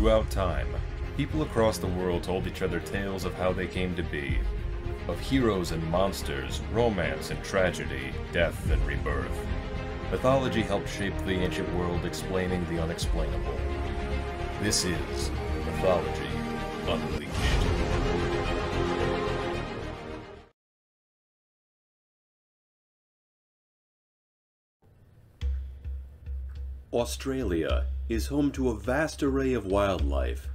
Throughout time, people across the world told each other tales of how they came to be, of heroes and monsters, romance and tragedy, death and rebirth. Mythology helped shape the ancient world, explaining the unexplainable. This is Mythology Unleashed. Australia is home to a vast array of wildlife,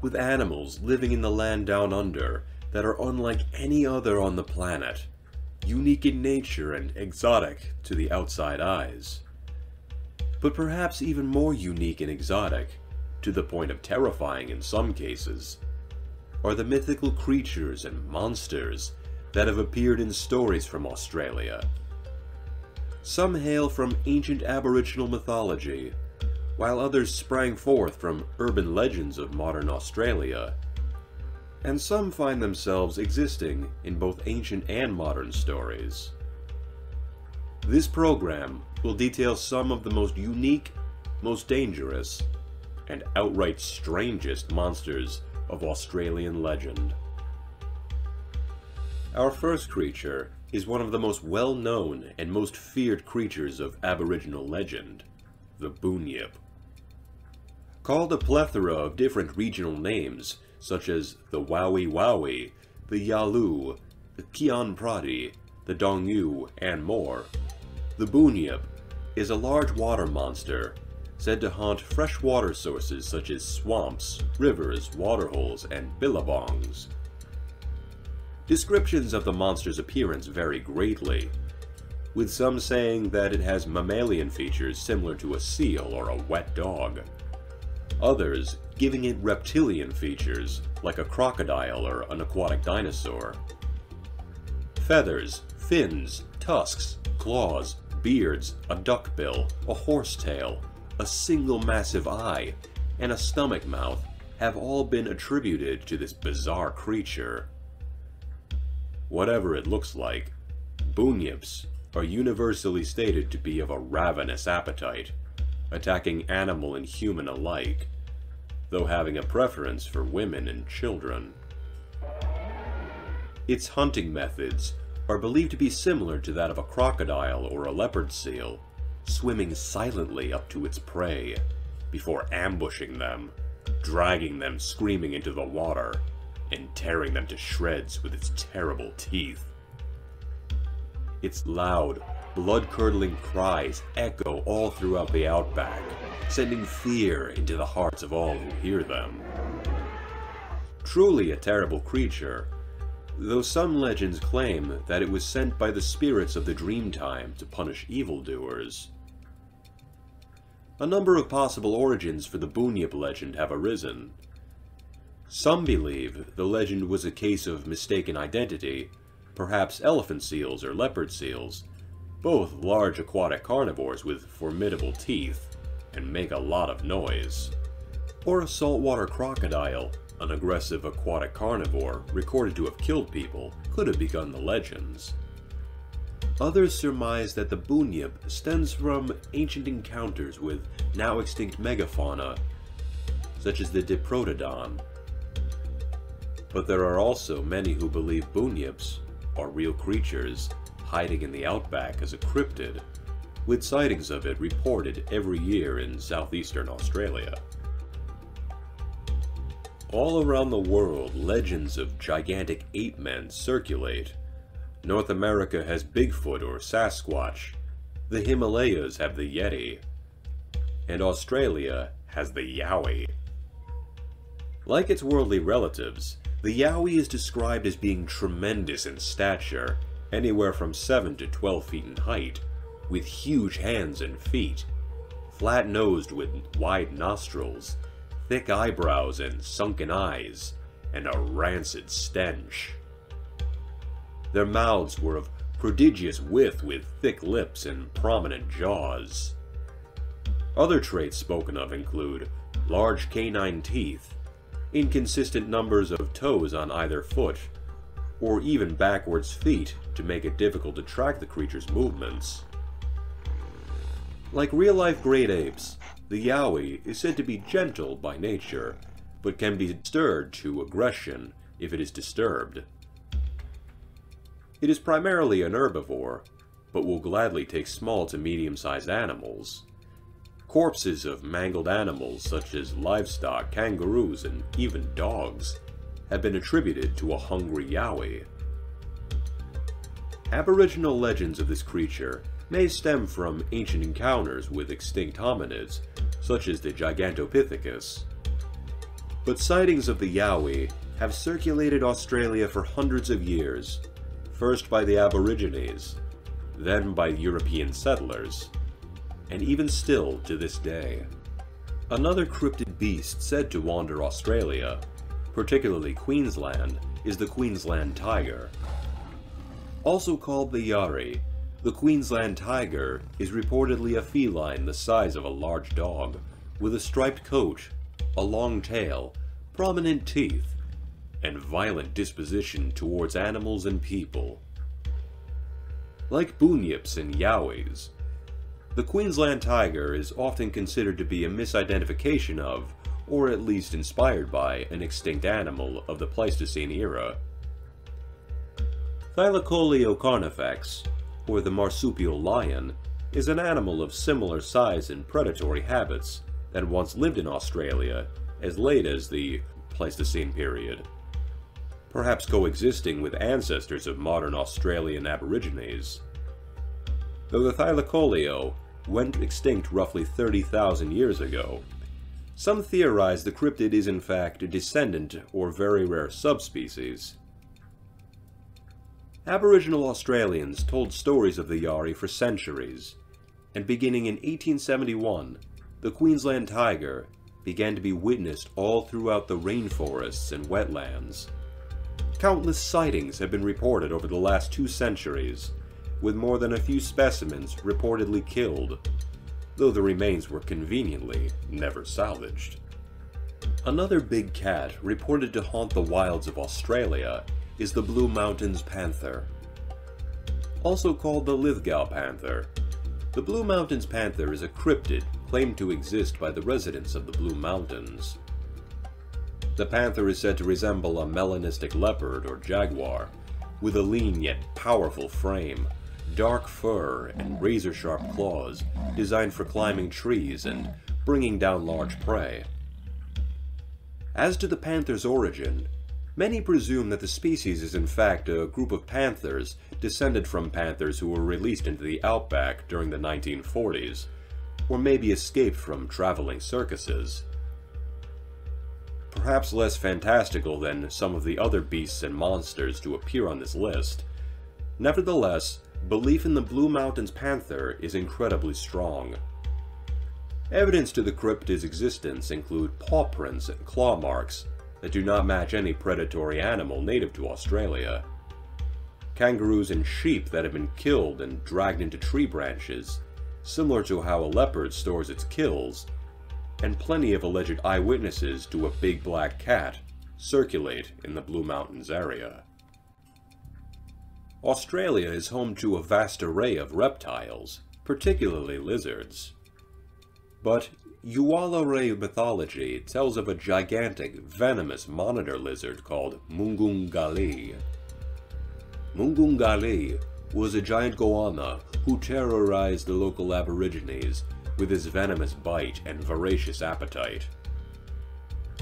with animals living in the land down under that are unlike any other on the planet, unique in nature and exotic to the outside eyes. But perhaps even more unique and exotic, to the point of terrifying in some cases, are the mythical creatures and monsters that have appeared in stories from Australia. Some hail from ancient Aboriginal mythology, while others sprang forth from urban legends of modern Australia, and some find themselves existing in both ancient and modern stories. This program will detail some of the most unique, most dangerous, and outright strangest monsters of Australian legend. Our first creature is one of the most well-known and most feared creatures of Aboriginal legend, the Bunyip. Called a plethora of different regional names, such as the Wowie Wowie, the Yalu, the Kian Pradi, the Dongyu, and more, the Bunyip is a large water monster said to haunt freshwater sources such as swamps, rivers, waterholes, and billabongs. Descriptions of the monster's appearance vary greatly, with some saying that it has mammalian features similar to a seal or a wet dog, others giving it reptilian features like a crocodile or an aquatic dinosaur. Feathers, fins, tusks, claws, beards, a duck bill, a horse tail, a single massive eye, and a stomach mouth have all been attributed to this bizarre creature. Whatever it looks like, bunyips are universally stated to be of a ravenous appetite, attacking animal and human alike, though having a preference for women and children. Its hunting methods are believed to be similar to that of a crocodile or a leopard seal, swimming silently up to its prey before ambushing them, dragging them screaming into the water, and tearing them to shreds with its terrible teeth. Its loud, blood-curdling cries echo all throughout the outback, sending fear into the hearts of all who hear them. Truly a terrible creature, though some legends claim that it was sent by the spirits of the Dreamtime to punish evildoers. A number of possible origins for the Bunyip legend have arisen. Some believe the legend was a case of mistaken identity, perhaps elephant seals or leopard seals, both large aquatic carnivores with formidable teeth and make a lot of noise, or a saltwater crocodile, an aggressive aquatic carnivore recorded to have killed people, could have begun the legends. Others surmise that the Bunyip stems from ancient encounters with now extinct megafauna, such as the Diprotodon. But there are also many who believe bunyips are real creatures hiding in the outback as a cryptid, with sightings of it reported every year in southeastern Australia. All around the world, legends of gigantic ape men circulate. North America has Bigfoot or Sasquatch, the Himalayas have the Yeti, and Australia has the Yowie. Like its worldly relatives, the Yowie is described as being tremendous in stature, anywhere from 7 to 12 feet in height, with huge hands and feet, flat-nosed with wide nostrils, thick eyebrows and sunken eyes, and a rancid stench. Their mouths were of prodigious width with thick lips and prominent jaws. Other traits spoken of include large canine teeth, inconsistent numbers of toes on either foot, or even backwards feet to make it difficult to track the creature's movements. Like real-life great apes, The Yowie is said to be gentle by nature, but can be stirred to aggression if it is disturbed. It is primarily an herbivore, but will gladly take small to medium-sized animals. Corpses of mangled animals such as livestock, kangaroos, and even dogs have been attributed to a hungry Yowie. Aboriginal legends of this creature may stem from ancient encounters with extinct hominids, such as the Gigantopithecus. But sightings of the Yowie have circulated Australia for hundreds of years, first by the Aborigines, then by European settlers, and even still to this day. Another cryptid beast said to wander Australia, particularly Queensland, is the Queensland tiger. Also called the Yari, the Queensland tiger is reportedly a feline the size of a large dog, with a striped coat, a long tail, prominent teeth, and violent disposition towards animals and people. Like bunyips and yowies, the Queensland tiger is often considered to be a misidentification of, or at least inspired by, an extinct animal of the Pleistocene era. Thylacoleo carnifex, or the marsupial lion, is an animal of similar size and predatory habits that once lived in Australia as late as the Pleistocene period, perhaps coexisting with ancestors of modern Australian Aborigines. Though the Thylacoleo went extinct roughly 30,000 years ago, some theorize the cryptid is in fact a descendant or very rare subspecies. Aboriginal Australians told stories of the Yarri for centuries, and beginning in 1871, the Queensland tiger began to be witnessed all throughout the rainforests and wetlands. Countless sightings have been reported over the last 2 centuries, with more than a few specimens reportedly killed, though the remains were conveniently never salvaged. Another big cat reported to haunt the wilds of Australia is the Blue Mountains panther. Also called the Lithgow panther, the Blue Mountains panther is a cryptid claimed to exist by the residents of the Blue Mountains. The panther is said to resemble a melanistic leopard or jaguar, with a lean yet powerful frame, dark fur, and razor-sharp claws designed for climbing trees and bringing down large prey. As to the panther's origin, many presume that the species is in fact a group of panthers descended from panthers who were released into the outback during the 1940s, or maybe escaped from traveling circuses. Perhaps less fantastical than some of the other beasts and monsters to appear on this list, nevertheless, belief in the Blue Mountains panther is incredibly strong. Evidence to the cryptid's existence include paw prints and claw marks that do not match any predatory animal native to Australia. Kangaroos and sheep that have been killed and dragged into tree branches, similar to how a leopard stores its kills, and plenty of alleged eyewitnesses to a big black cat circulate in the Blue Mountains area. Australia is home to a vast array of reptiles, particularly lizards. But Yuwalaray mythology tells of a gigantic, venomous monitor lizard called Mungoon-Gali. Mungoon-Gali was a giant goanna who terrorized the local Aborigines with his venomous bite and voracious appetite.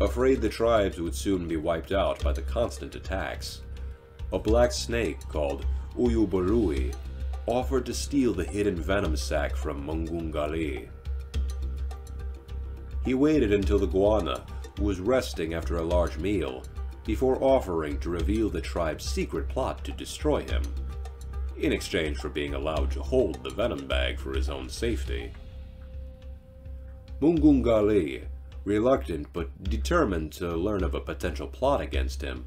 Afraid the tribes would soon be wiped out by the constant attacks, a black snake called Uyuburui offered to steal the hidden venom sac from Mungoon-Gali. He waited until the guana, who was resting after a large meal, before offering to reveal the tribe's secret plot to destroy him, in exchange for being allowed to hold the venom bag for his own safety. Mungoon-Gali, reluctant but determined to learn of a potential plot against him,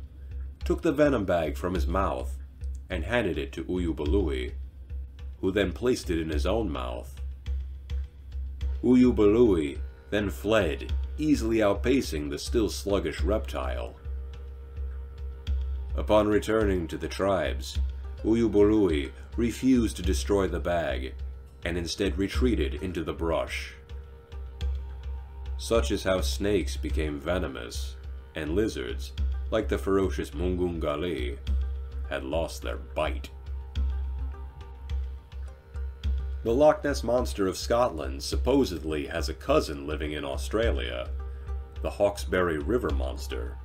took the venom bag from his mouth and handed it to Uyubului, who then placed it in his own mouth. Uyubului then fled, easily outpacing the still sluggish reptile. Upon returning to the tribes, Uyuburui refused to destroy the bag and instead retreated into the brush. such as how snakes became venomous, and lizards, like the ferocious Mungoon-Gali, had lost their bite. The Loch Ness Monster of Scotland supposedly has a cousin living in Australia, the Hawkesbury River Monster.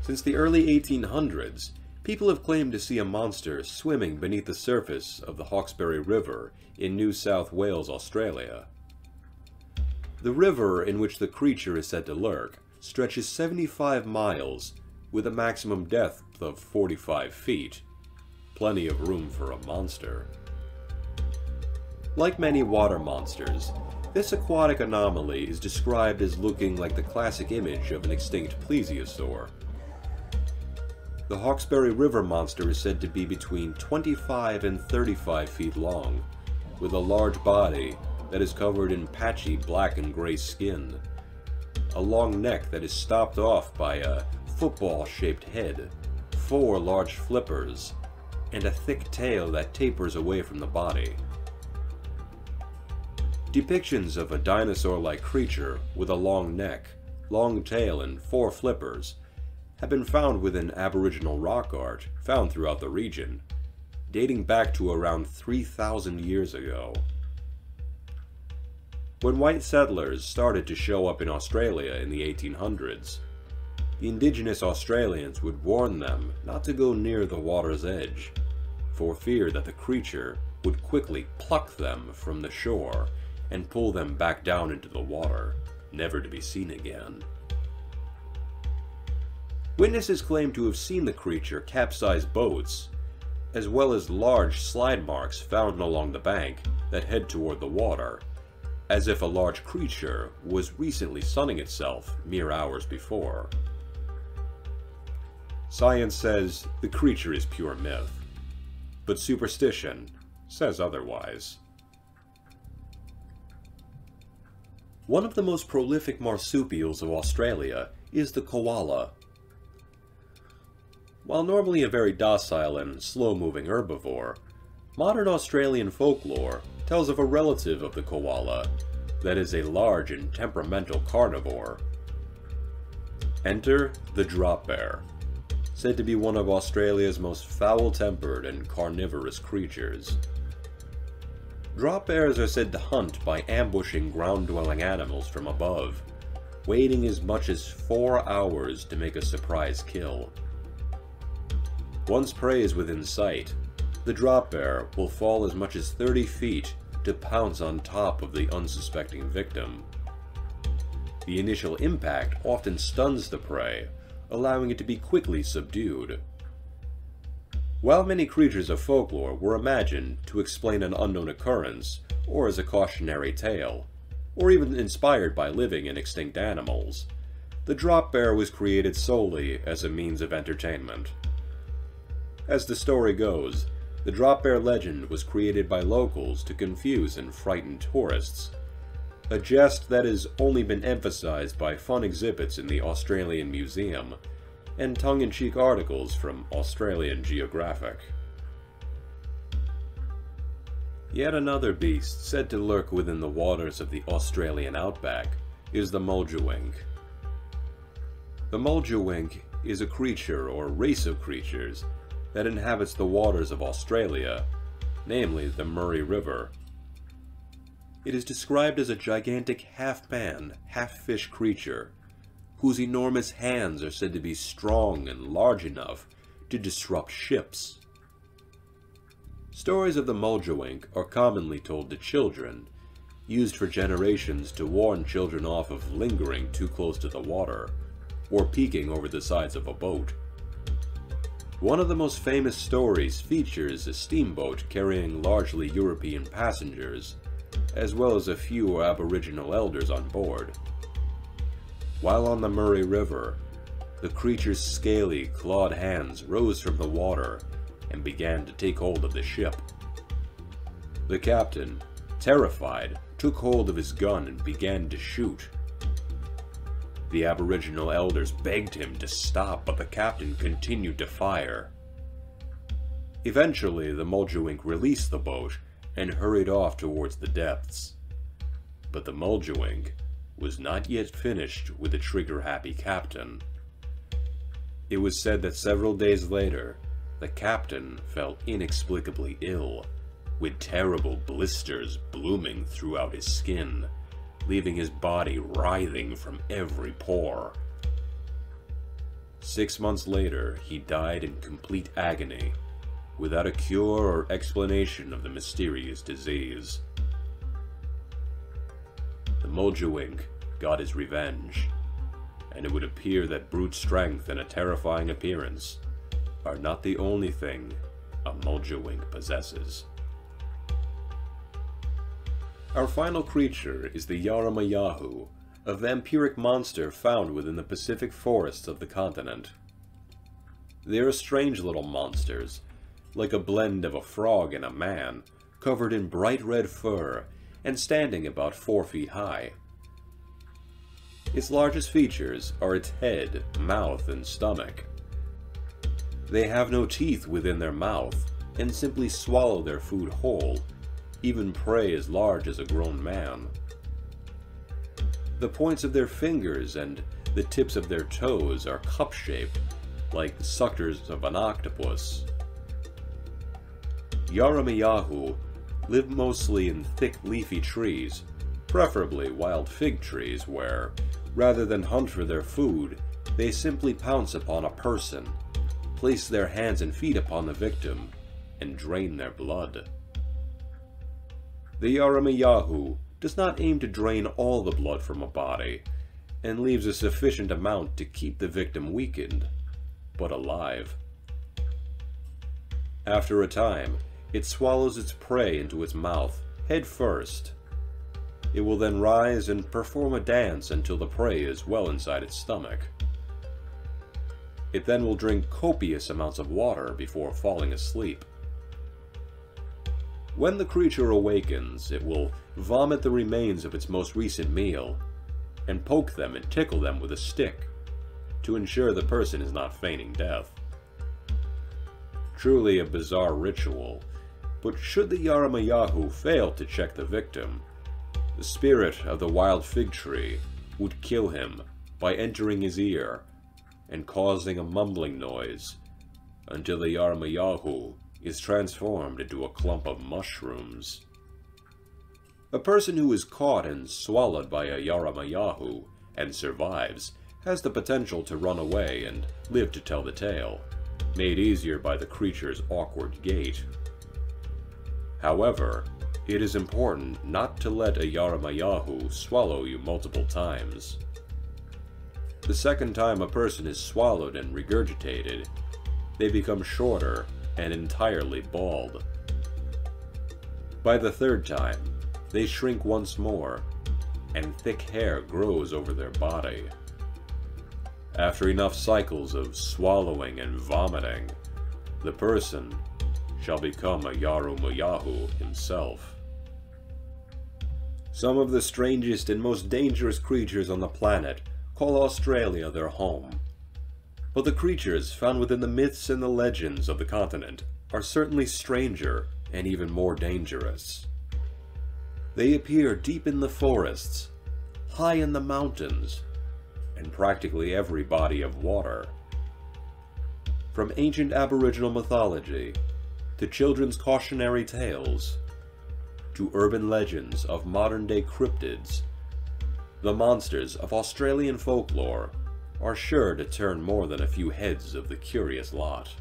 Since the early 1800s, people have claimed to see a monster swimming beneath the surface of the Hawkesbury River in New South Wales, Australia. The river in which the creature is said to lurk stretches 75 miles with a maximum depth of 45 feet, plenty of room for a monster. Like many water monsters, this aquatic anomaly is described as looking like the classic image of an extinct plesiosaur. The Hawkesbury River monster is said to be between 25 and 35 feet long, with a large body that is covered in patchy black and gray skin, a long neck that is stopped off by a football-shaped head, 4 large flippers, and a thick tail that tapers away from the body. Depictions of a dinosaur-like creature with a long neck, long tail, and 4 flippers have been found within Aboriginal rock art found throughout the region, dating back to around 3,000 years ago. When white settlers started to show up in Australia in the 1800s, the indigenous Australians would warn them not to go near the water's edge, for fear that the creature would quickly pluck them from the shore and pull them back down into the water, never to be seen again. Witnesses claim to have seen the creature capsize boats, as well as large slide marks found along the bank that head toward the water, as if a large creature was recently sunning itself mere hours before. Science says the creature is pure myth, but superstition says otherwise. One of the most prolific marsupials of Australia is the koala. While normally a very docile and slow-moving herbivore, modern Australian folklore tells of a relative of the koala that is a large and temperamental carnivore. Enter the drop bear, said to be one of Australia's most foul-tempered and carnivorous creatures. Drop bears are said to hunt by ambushing ground-dwelling animals from above, waiting as much as 4 hours to make a surprise kill. Once prey is within sight, the drop bear will fall as much as 30 feet to pounce on top of the unsuspecting victim. The initial impact often stuns the prey, allowing it to be quickly subdued. While many creatures of folklore were imagined to explain an unknown occurrence, or as a cautionary tale, or even inspired by living and extinct animals, the drop bear was created solely as a means of entertainment. As the story goes, the drop bear legend was created by locals to confuse and frighten tourists, a jest that has only been emphasized by fun exhibits in the Australian Museum, and tongue-in-cheek articles from Australian Geographic. Yet another beast said to lurk within the waters of the Australian outback is the Muldjewangk. The Muldjewangk is a creature or race of creatures that inhabits the waters of Australia, namely the Murray River. It is described as a gigantic half-man, half-fish creature, whose enormous hands are said to be strong and large enough to disrupt ships. Stories of the Muldjewangk are commonly told to children, used for generations to warn children off of lingering too close to the water, or peeking over the sides of a boat. One of the most famous stories features a steamboat carrying largely European passengers, as well as a few Aboriginal elders on board. While on the Murray River, the creature's scaly, clawed hands rose from the water and began to take hold of the ship. The captain, terrified, took hold of his gun and began to shoot. The Aboriginal elders begged him to stop, but the captain continued to fire. Eventually, the Muldjewangk released the boat and hurried off towards the depths. But the Muldjewangk, was not yet finished with the trigger-happy captain. It was said that several days later, the captain fell inexplicably ill, with terrible blisters blooming throughout his skin, leaving his body writhing from every pore. 6 months later, he died in complete agony, without a cure or explanation of the mysterious disease. The Muldjewangk got his revenge, and it would appear that brute strength and a terrifying appearance are not the only thing a Muldjewangk possesses. Our final creature is the Yara-ma-yha-who, a vampiric monster found within the Pacific forests of the continent. They are strange little monsters, like a blend of a frog and a man, covered in bright red fur and standing about 4 feet high. Its largest features are its head, mouth, and stomach. They have no teeth within their mouth and simply swallow their food whole, even prey as large as a grown man. The points of their fingers and the tips of their toes are cup-shaped, like suckers of an octopus. Yara-ma-yha-who live mostly in thick leafy trees, preferably wild fig trees where, rather than hunt for their food, they simply pounce upon a person, place their hands and feet upon the victim, and drain their blood. The Yara-ma-yha-who does not aim to drain all the blood from a body, and leaves a sufficient amount to keep the victim weakened, but alive. After a time, it swallows its prey into its mouth, head first. It will then rise and perform a dance until the prey is well inside its stomach. It then will drink copious amounts of water before falling asleep. When the creature awakens, it will vomit the remains of its most recent meal and poke them and tickle them with a stick to ensure the person is not feigning death. Truly a bizarre ritual, but should the Yara-ma-yha-who fail to check the victim, the spirit of the wild fig tree would kill him by entering his ear and causing a mumbling noise until the Yara-ma-yha-who is transformed into a clump of mushrooms. A person who is caught and swallowed by a Yara-ma-yha-who and survives has the potential to run away and live to tell the tale, made easier by the creature's awkward gait. However, it is important not to let a Yara-ma-yha-who swallow you multiple times. The second time a person is swallowed and regurgitated, they become shorter and entirely bald. By the third time, they shrink once more, and thick hair grows over their body. After enough cycles of swallowing and vomiting, the person shall become a Yara-ma-yha-who himself. Some of the strangest and most dangerous creatures on the planet call Australia their home. But the creatures found within the myths and the legends of the continent are certainly stranger and even more dangerous. They appear deep in the forests, high in the mountains, and practically every body of water. From ancient Aboriginal mythology, to children's cautionary tales, to urban legends of modern-day cryptids, the monsters of Australian folklore are sure to turn more than a few heads of the curious lot.